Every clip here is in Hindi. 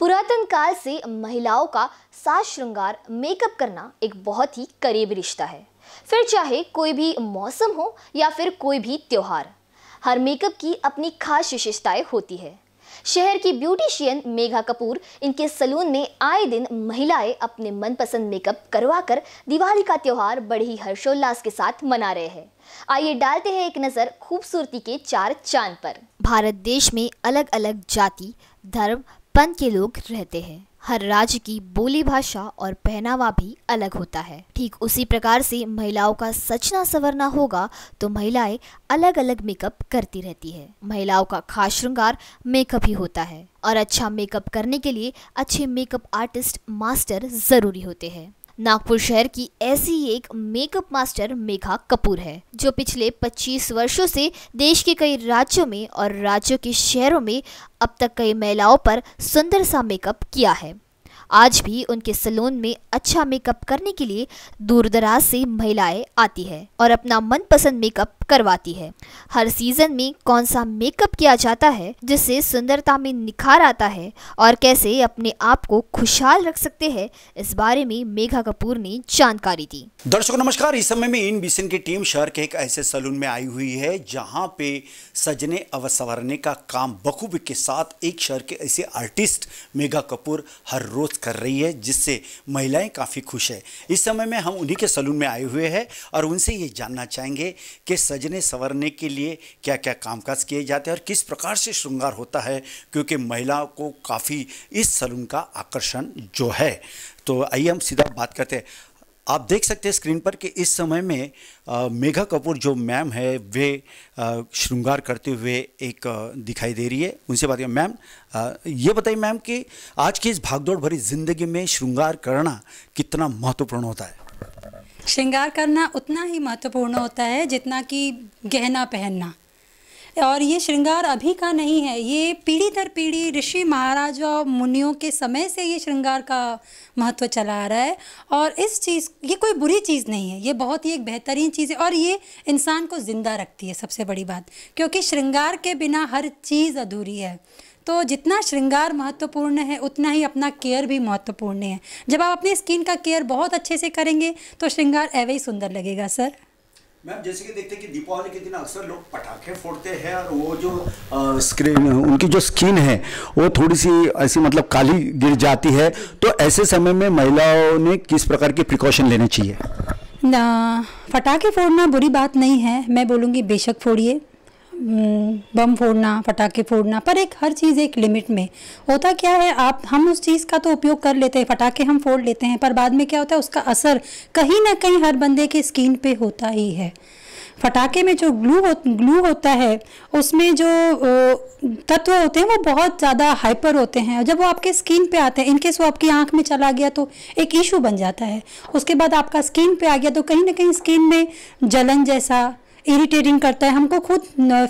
पुरातन काल से महिलाओं का साज श्रृंगार मेकअप करना एक बहुत ही करीबी रिश्ता है। फिर चाहे कोई भी मौसम हो या फिर कोई भी त्योहार, हर मेकअप की अपनी खास विशेषताएं होती है। शहर की ब्यूटिशियन मेघा कपूर, इनके सलून में आए दिन महिलाएं अपने मनपसंद मेकअप करवाकर दिवाली का त्योहार बड़े ही हर्षोल्लास के साथ मना रहे हैं। आइए डालते हैं एक नज़र खूबसूरती के चार चांद पर। भारत देश में अलग अलग जाति, धर्म, पंथ के लोग रहते हैं। हर राज्य की बोली, भाषा और पहनावा भी अलग होता है। ठीक उसी प्रकार से महिलाओं का सजना संवरना होगा तो महिलाएं अलग अलग मेकअप करती रहती है। महिलाओं का खास श्रृंगार मेकअप ही होता है और अच्छा मेकअप करने के लिए अच्छे मेकअप आर्टिस्ट मास्टर जरूरी होते हैं। नागपुर शहर की ऐसी एक मेकअप मास्टर मेघा कपूर है, जो पिछले 25 वर्षों से देश के कई राज्यों में और राज्यों के शहरों में अब तक कई महिलाओं पर सुंदर सा मेकअप किया है। आज भी उनके सैलून में अच्छा मेकअप करने के लिए दूर दराज से महिलाएं आती है और अपना मनपसंद मेकअप करवाती है। हर सीजन में कौन सा मेकअप किया जाता है जिससे सुंदरता में निखार आता है और कैसे अपने आप को खुशहाल रख सकते हैं, इस बारे में मेघा कपूर ने जानकारी दी। दर्शकों नमस्कार, इस समय में INBCN की टीम शहर के एक ऐसे सैलून में आई हुई है जहाँ पे सजने और संवरने का काम बखूबी के साथ एक शहर के ऐसे आर्टिस्ट मेघा कपूर हर रोज कर रही है, जिससे महिलाएं काफ़ी खुश है। इस समय में हम उन्हीं के सैलून में आए हुए हैं और उनसे ये जानना चाहेंगे कि सजने संवरने के लिए क्या क्या कामकाज किए जाते हैं और किस प्रकार से श्रृंगार होता है, क्योंकि महिलाओं को काफ़ी इस सैलून का आकर्षण जो है। तो आइए हम सीधा बात करते हैं। आप देख सकते हैं स्क्रीन पर कि इस समय में मेघा कपूर जो मैम है वे श्रृंगार करते हुए एक दिखाई दे रही है। उनसे बात करें। मैम ये बताइए मैम कि आज की इस भागदौड़ भरी ज़िंदगी में श्रृंगार करना कितना महत्वपूर्ण होता है? श्रृंगार करना उतना ही महत्वपूर्ण होता है जितना कि गहना पहनना। और ये श्रृंगार अभी का नहीं है, ये पीढ़ी दर पीढ़ी ऋषि महाराज और मुनियों के समय से ये श्रृंगार का महत्व चला आ रहा है। और इस चीज़, ये कोई बुरी चीज़ नहीं है, ये बहुत ही एक बेहतरीन चीज़ है और ये इंसान को ज़िंदा रखती है, सबसे बड़ी बात, क्योंकि श्रृंगार के बिना हर चीज़ अधूरी है। तो जितना श्रृंगार महत्वपूर्ण है उतना ही अपना केयर भी महत्वपूर्ण है। जब आप अपनी स्किन का केयर बहुत अच्छे से करेंगे तो श्रृंगार ऐसे ही सुंदर लगेगा। सर मैम, जैसे कि देखते हैं कि दीपावली के दिन अक्सर लोग पटाखे फोड़ते हैं और वो जो उनकी जो स्किन है वो थोड़ी सी ऐसी मतलब काली गिर जाती है, तो ऐसे समय में महिलाओं ने किस प्रकार के प्रिकॉशन लेने चाहिए? ना, पटाखे फोड़ना बुरी बात नहीं है, मैं बोलूँगी बेशक फोड़िए। बम फोड़ना, पटाखे फोड़ना, पर एक हर चीज़ एक लिमिट में। होता क्या है, हम उस चीज़ का तो उपयोग कर लेते हैं, पटाखे हम फोड़ लेते हैं, पर बाद में क्या होता है, उसका असर कहीं ना कहीं हर बंदे के स्किन पे होता ही है। पटाखे में जो ग्लू होता है, उसमें जो तत्व होते हैं वो बहुत ज़्यादा हाइपर होते हैं। जब वो आपके स्किन पे आते हैं, इनकेस वो आपकी आंख में चला गया तो एक इशू बन जाता है। उसके बाद आपका स्किन पे आ गया तो कहीं ना कहीं स्किन में जलन जैसा इरिटेटिंग करता है, हमको खुद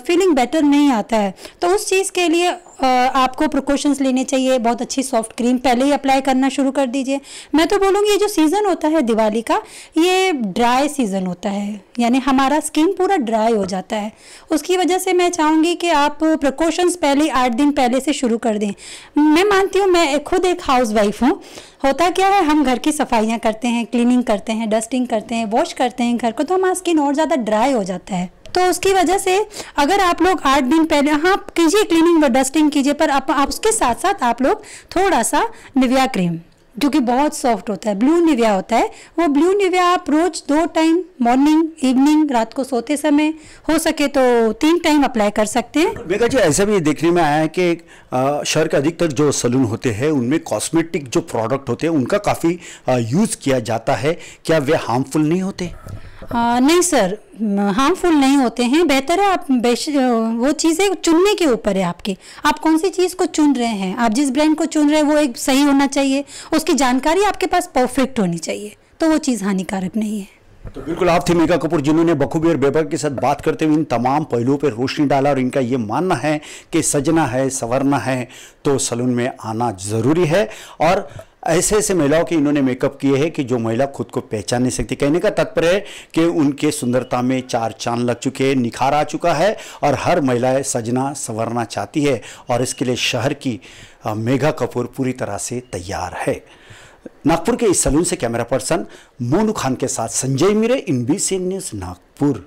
फीलिंग बेटर नहीं आता है। तो उस चीज़ के लिए आपको प्रिकॉशंस लेने चाहिए। बहुत अच्छी सॉफ्ट क्रीम पहले ही अप्लाई करना शुरू कर दीजिए। मैं तो बोलूँगी ये जो सीज़न होता है दिवाली का, ये ड्राई सीज़न होता है, यानी हमारा स्किन पूरा ड्राई हो जाता है। उसकी वजह से मैं चाहूँगी कि आप प्रिकॉशंस पहले 8 दिन पहले से शुरू कर दें। मैं मानती हूँ, मैं खुद एक हाउस वाइफ हूँ। होता क्या है, हम घर की सफाइयाँ करते हैं, क्लीनिंग करते हैं, डस्टिंग करते हैं, वॉश करते हैं घर को, तो हमारा स्किन और ज़्यादा ड्राई हो जाता है। तो उसकी वजह से अगर आप लोग 8 दिन पहले, हाँ कीजिए क्लीनिंग व डस्टिंग कीजिए, पर आप उसके साथ साथ आप लोग थोड़ा सा निविया क्रीम, जो कि बहुत सॉफ्ट होता है, ब्लू निविया होता है, वो ब्लू निविया आप रोज़ 2 टाइम, मॉर्निंग, इवनिंग, रात को सोते समय, हो सके तो 3 टाइम अप्लाई कर सकते हैं। मेघा जी, ऐसा भी देखने में आया है कि शहर के अधिकतर जो सैलून होते हैं उनमें कॉस्मेटिक जो प्रोडक्ट होते हैं उनका काफ़ी यूज़ किया जाता है, क्या वे हार्मफुल नहीं होते? नहीं सर, हार्मफुल नहीं होते हैं। बेहतर है आप वो चीज़ें चुनने के ऊपर है आपकी, आप कौन सी चीज़ को चुन रहे हैं। आप जिस ब्रांड को चुन रहे हैं वो एक सही होना चाहिए, उसकी जानकारी आपके पास परफेक्ट होनी चाहिए, तो वो चीज़ हानिकारक नहीं है। तो बिल्कुल आप थे मेघा कपूर, जिन्होंने बखूबी और बेबाक के साथ बात करते हुए इन तमाम पहलुओं पर रोशनी डाला और इनका ये मानना है कि सजना है, संवरना है तो सलून में आना ज़रूरी है। और ऐसे ऐसे महिलाओं के इन्होंने मेकअप किए हैं कि जो महिला खुद को पहचान नहीं सकती। कहने का तात्पर्य है कि उनके सुंदरता में चार चांद लग चुके हैं, निखार आ चुका है और हर महिलाएं सजना संवरना चाहती है और इसके लिए शहर की मेघा कपूर पूरी तरह से तैयार है। नागपुर के इस सलून से कैमरा पर्सन मोनू खान के साथ संजय मीरे, INBCN न्यूज़ नागपुर।